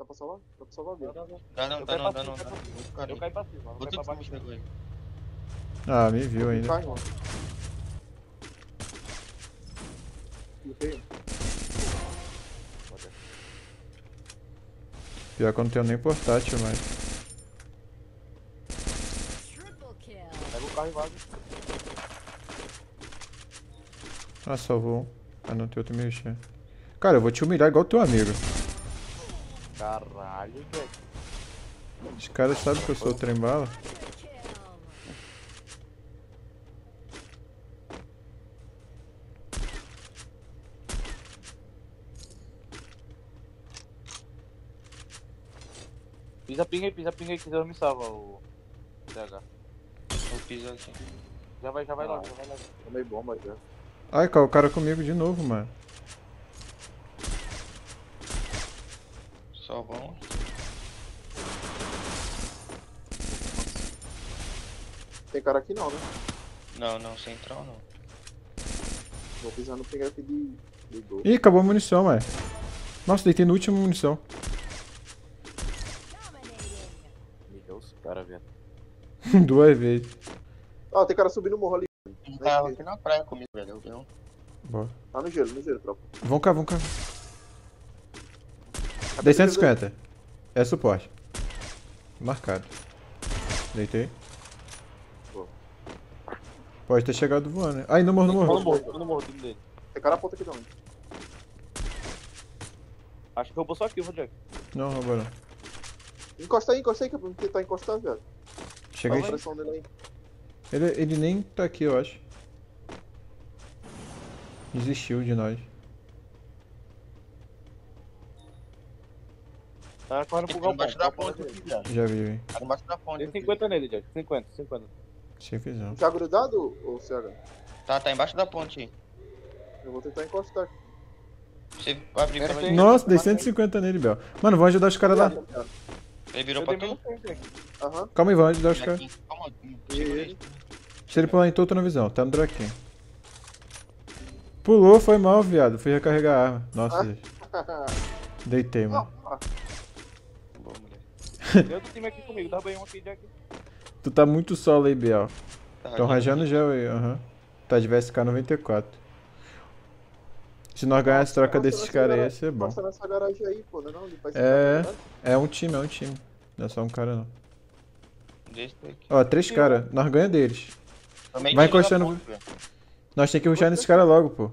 Dá pra salvar? Dá pra salvar dele. Dá não. Eu caí pra cima, vou pra baixo. Ah, me viu ainda. Cai, mano. Pior que eu não tenho nem portátil, mas... Pega o carro e vaza. Ah, salvou um. Ah, não, tem outro meio cheio. Cara, eu vou te humilhar igual teu amigo. Caralho, velho. Os caras sabem que eu sou o trem-bala. Pisa pinga aí que Deus me salva, o DH. O pisa aqui. Já vai logo. Tomei bomba já. Ai, cara, o cara comigo de novo, mano. Salvão. Tem cara aqui não, né? Não, central não. Vou pisar no pinga aqui de gol. Ih, acabou a munição, mano. Nossa, deitei no último munição. Cara, velho. Duas vezes. Ó, tem cara subindo o morro ali. Tá aqui na praia comigo, velho. Eu vi um. Boa. Tá no gelo, tropa. Vão cá. 250. É suporte. Marcado. Deitei. Boa. Pode ter chegado voando, né? Ai, no morro. Dele. Tem cara a ponta aqui também. Acho que roubou só aqui, Jack. Não, roubou não. Encosta aí, que eu vou tentar encostar, velho. Chega aí. Ele nem tá aqui, eu acho. Desistiu de nós. Tá correndo pro galpão. Embaixo da ponte aqui, velho. Já vi, velho. Tá embaixo da ponte. Tem 50 nele, Jack. 50. Chefizão. Tá grudado, ou CH? Tá embaixo da ponte aí. Eu vou tentar encostar aqui. Você vai abrir pra mim. Nossa, dei 150 nele, Bel. Mano, vamos ajudar os caras lá. Ele virou pra tu? Aham. Calma aí, vamos ajudar os caras. Calma, se ele pular em todo, tô na visão. Tá no draquinho. Pulou, foi mal, viado. Fui recarregar a arma. Nossa. Deitei, mano. Boa, mulher. Tem outro time aqui comigo. Dá banho aqui, Jack. Tu tá muito solo aí, Biel. Tão rajando gel aí, aham. Tá de VSK 94. Se nós ganharmos troca desses caras aí, ia ser bom. Passa nessa garagem aí, pô, não faz é um time. Não é só um cara, não. Ó, 3 caras. Nós ganhamos deles. Também vai encostando. Ponta, nós tem que rushar nesses caras logo, pô.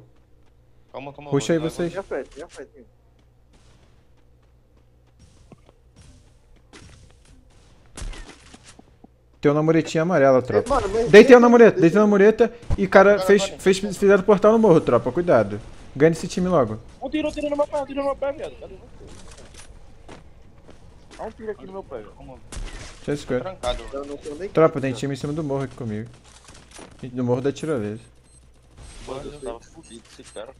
Calma. Rusha aí vocês. Minha frente. Tem uma muretinha amarela, tropa. Deitei na mureta e cara fizeram portal no morro, tropa. Cuidado. Ganha esse time logo. Um tiro no meu pé, viado. Cadê você? Há um tiro aqui no meu pé, velho. 150. Tropa, tem time em cima do morro aqui comigo. No morro da tirolesa. Mano, eu tava fudido esse cara.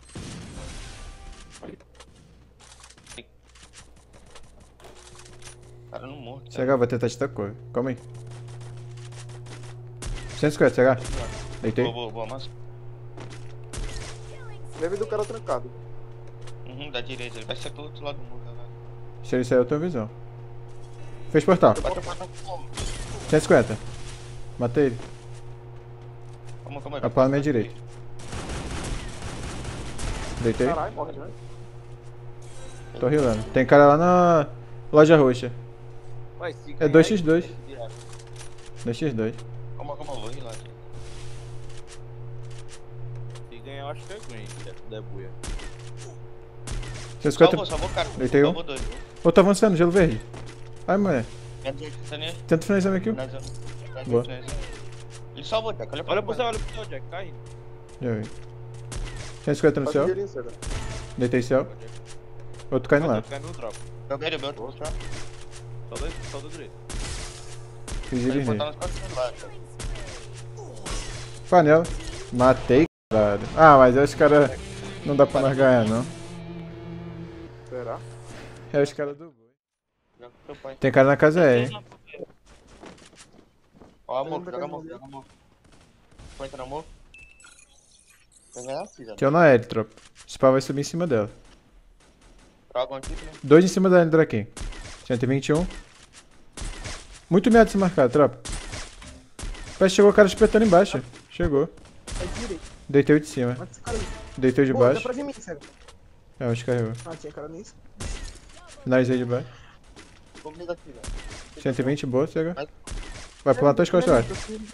Cara, não morre. CH, vou tentar te tacar. Calma aí. 150, CH. Deitei. Boa, massa. Deve do cara trancado. Da direita, ele vai sair pelo outro lado do muro, galera. Se ele sair, eu tenho visão. Fez portal. 150. Matei ele. Calma aí. Apoio na minha direita. Deitei. Caralho, morre, né? Tô rilando. Tem cara lá na loja roxa. É 2x2. 2x2. Calma, vou rilar aqui. Eu acho que é green, da buia. 150. Salvou, cara. Deitei um. Ô, tá avançando, gelo verde. Ai, mané. Tenta finalizar meu kill. Boa. Ele salvou, Jack. Olha pro céu, Jack. Caindo. Já vi. 150 no céu. Deitei céu. Outro caindo lá. Só do direito. Fiz ele nele. Panela. Matei. Ah, mas é os caras. Não dá pra nós ganhar, não. Será? É os caras do boi. Tem cara na casa E, hein? Ó, amor, joga amor. Põe na amor. Tem um na L, tropa. O Spa vai subir em cima dela. 2 em cima da L, Draken. Tinha T21. Muito medo de se marcar, tropa. Parece que chegou o cara espetando embaixo. Chegou. Deitei de cima. Deitei de baixo. É, onde carregou. Ah, tinha cara nisso. Finalizei de baixo. Tinha T20 boa, chega. Vai pular tuas costas, eu acho.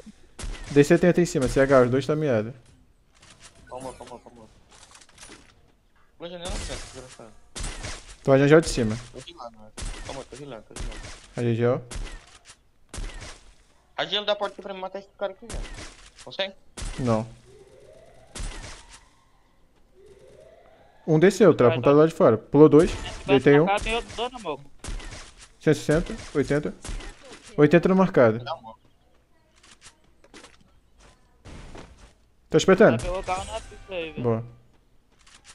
DC tem até em cima, CH, os dois tá meado. Calma. Uma janela certa, desgraçado. Tô a janela de cima. Tô rilando, velho. Calma, tô rilando. A GGL. A GGL dá a porta aqui pra me matar esse cara aqui, velho. Consegue? Não. Um desceu, trapa, um tá do lado de fora. Pulou dois, deitei um. 160, 80. 80 no marcado. Tô espetando. Pegou o carro na pista aí, velho. Boa.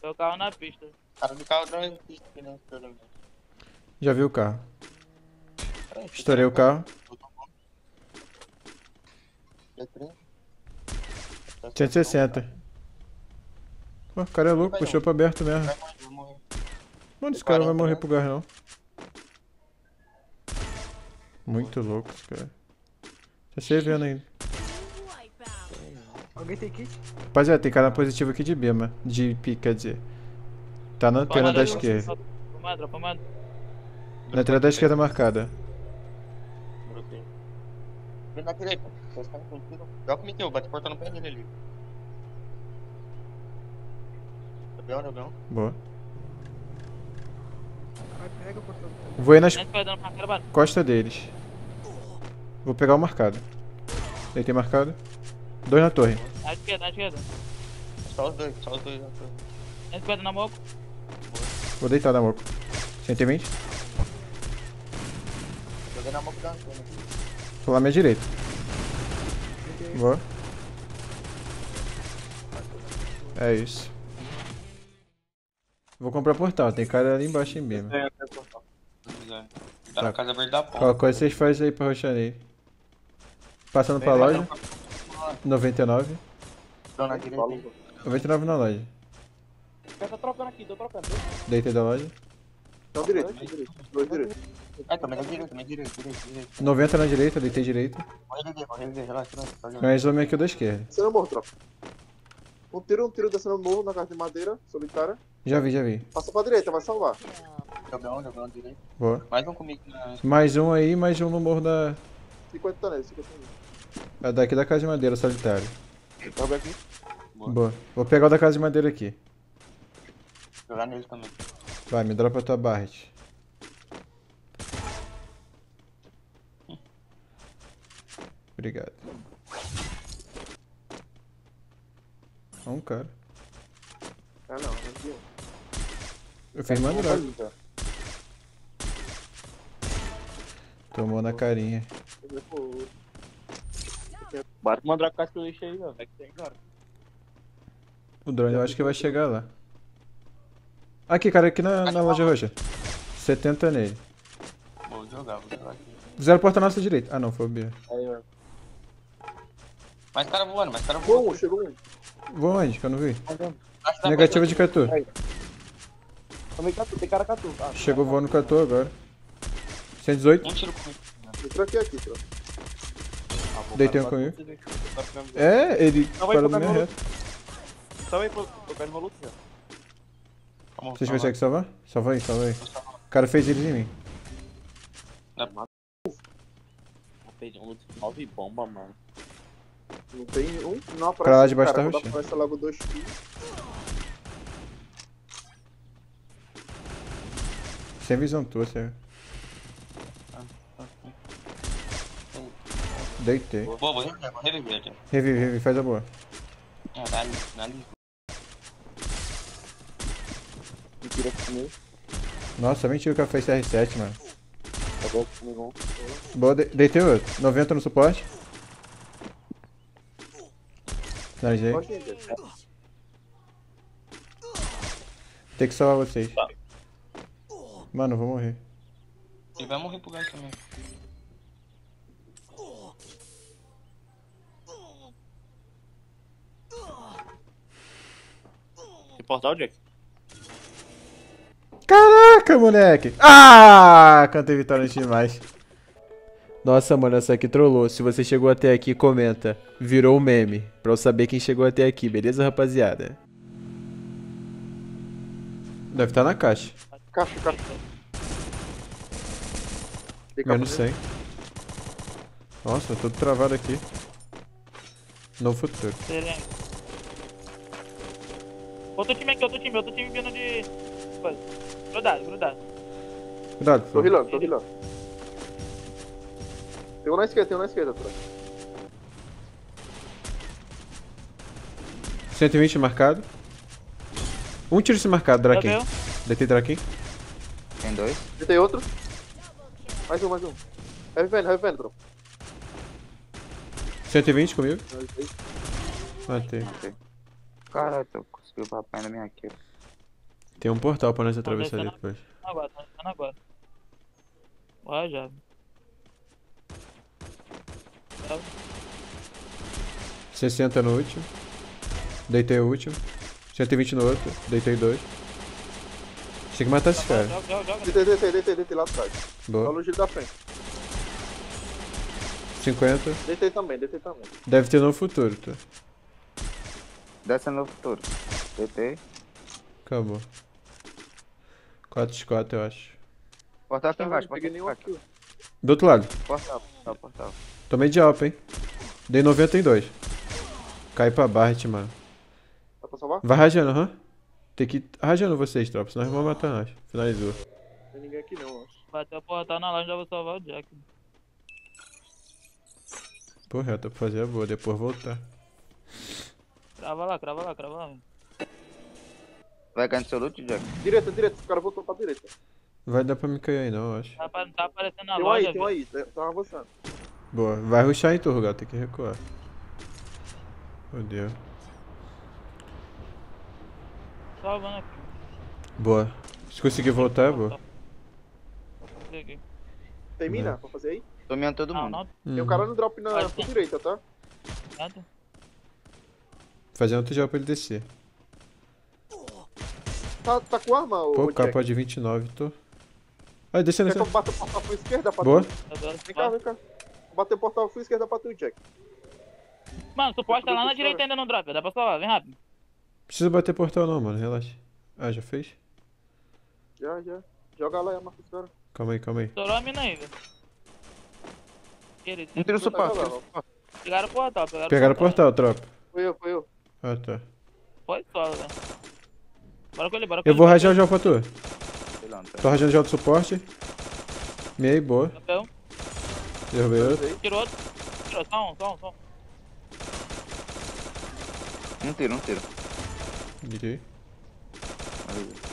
Pegou o carro na pista. Cara do carro não existe, né? Já vi o carro. Estourei o carro. 160. Pô, o cara é louco, puxou pra aberto mesmo. Mano, esse cara não vai morrer pro gás, não. Muito louco esse cara. Tá chegando ainda. Alguém tem kit? Rapaziada, tem cara positivo aqui de B, mano. De P, quer dizer. Tá na antena da esquerda. Na antena da esquerda marcada. Vem naquele aí, pô. Vocês estão contigo. Já cometeu, bate porta no pé dele ali. Jogão. Boa. Vou ir nas costas deles. Vou pegar o marcado. Ele tem marcado. Dois na torre. À esquerda. Só os dois na torre. À esquerda na moco. Vou deitar na moco. 120. Joguei na moco da antena. Vou lá à minha direita. Boa. É isso. Vou comprar portal, tem cara ali embaixo em B. Tá na casa verde da ponta. Qual coisa vocês fazem aí pra roxar aí? Passando pra loja. 99. Tô na direita. 99 na loja. Eu tô trocando aqui, tô trocando. Deitei da loja. Então direito. Também direito. 90 na direita, deitei direito. Vai, relaxa. Ganhei o meio aqui da esquerda. Você não morre, tropa. Um tiro descendo novo na casa de madeira, solitária. Já vi. Passa pra direita, vai salvar. Jogão na direita. Boa. Mais um comigo na... Mais um aí, mais um no morro da... 50 nele. É daqui da casa de madeira, solitário. Joga aqui. Boa. Vou pegar o da casa de madeira aqui. Jogar nele também. Vai, me dropa a tua barret. Obrigado. É um cara. Ah não, aqui. Eu fiz uma droga. Tomou na carinha. Bate uma droga com lixo aí, velho. Vai que tem agora. O drone eu acho que vai chegar lá. Aqui, cara, aqui na loja roxa. 70 nele. Vou jogar aqui. Zero porta nossa direita. Ah não, foi o B. Aí, velho. Mais cara voando. Chegou um. Voa onde? Que eu não vi. Negativa de Catu. Também Catu, tem cara Catu. Chegou voando Catu agora. 118. Um tiro comigo. Eu troquei aqui, troca. Deitei um comigo. É, ele parou na minha reta. Salva aí, pô. Tô caindo no luto, velho. Vocês conseguem salvar? Salva aí. O cara fez eles em mim. Eu perdi um luto com 9 bombas, mano. Não tem um? Não aparece. Pra lá de baixo tá roxinho. Aparece logo 2 kills. 100 visão tua, sério. Deitei. Vou reviver. Revive, faz a boa. Dá ali. Mentira que comigo. Nossa, mentira que eu fiz CR7, mano. Tá bom comigo. Boa, deitei outro. 90 no suporte. Finalizei. Tem que salvar vocês. Mano, eu vou morrer. Ele vai morrer pro gás também. Portal, Jack? Caraca, moleque. Ah, cantei vitória antes demais. Nossa, mano, essa aqui trollou. Se você chegou até aqui, comenta. Virou um meme. Pra eu saber quem chegou até aqui, beleza, rapaziada? Deve estar na caixa. Caixa. Menos 100. Nossa, tô todo travado aqui. No futuro. Excelente. Outro time aqui, outro time vindo de... Grudado. Cuidado, pô. Tô rilando. Tem um na esquerda, atrás. 120 marcado. Um tiro se marcado, Draken. Detei Draken. Tem dois. Detei outro. Mais um. Heavy Pen, bro. 120 comigo. Matei. Caralho, eu consegui o papai na minha kill. Tem um portal pra nós atravessar depois. Tá na guarda. Bora já. Bravo. 60 no último. Deitei o último. 120 no outro. Deitei dois. Tem que matar esse cara. Deitei lá atrás. Boa. Só no giro da frente. 50. Deitei também. Deve ter no futuro, tu. Deve ser no futuro. Deitei. Acabou. 4x4, eu acho. Portal aqui embaixo, pode pegar aqui. Do outro lado. Portal. Tomei de alpa, hein. Dei 92. Cai pra Barret, mano. Dá pra salvar? Vai rajando, aham. Tem que ir rajando vocês, tropa, senão eles vão matar nós. Finalizou. Não tem ninguém aqui não, acho. Bateu o portal na loja, já vou salvar o Jack. Porra, eu tô pra fazer a boa, depois voltar. Crava lá, velho. Vai ganhar seu loot, Jack? Direita, o cara voltou pra direita. Vai dar pra me cair aí não, eu acho. Não tá aparecendo na loja, velho. Tem aí, tá avançando. Boa, vai rushar em turro, gato, tem que recuar. Fodeu. Salvando aqui. Boa. Se conseguir voltar, é boa. Tem mina pra fazer aí? Tô minando todo mundo. Não. Tem um cara no drop na direita, tá? Nada. Fazer outro jogo pra ele descer. Tá com arma, ô? Pô, capa de 29, tô. Aí, descendo aqui. Bate o portal pra esquerda pra tu. Boa. Vem cá. Bateu o portal pra esquerda pra tu, Jack. Mano, tu pode tá lá na direita ainda no drop, dá pra salvar, vem rápido. Precisa bater portal não, mano, relaxa. Ah, já fez? Já. Joga lá e amarca os caras. Calma aí. Estourou a mina aí, velho. Não tirou o suporte. Pegaram o portal, Pegaram o portal, tropa. Foi eu. Ah, tá. Foi só, velho. Bora com ele. Eu vou rajar já pra tu. Tô rajando já do suporte. Meio, boa. Derrubei outro. Tirou, só um. Não tiro. Aí.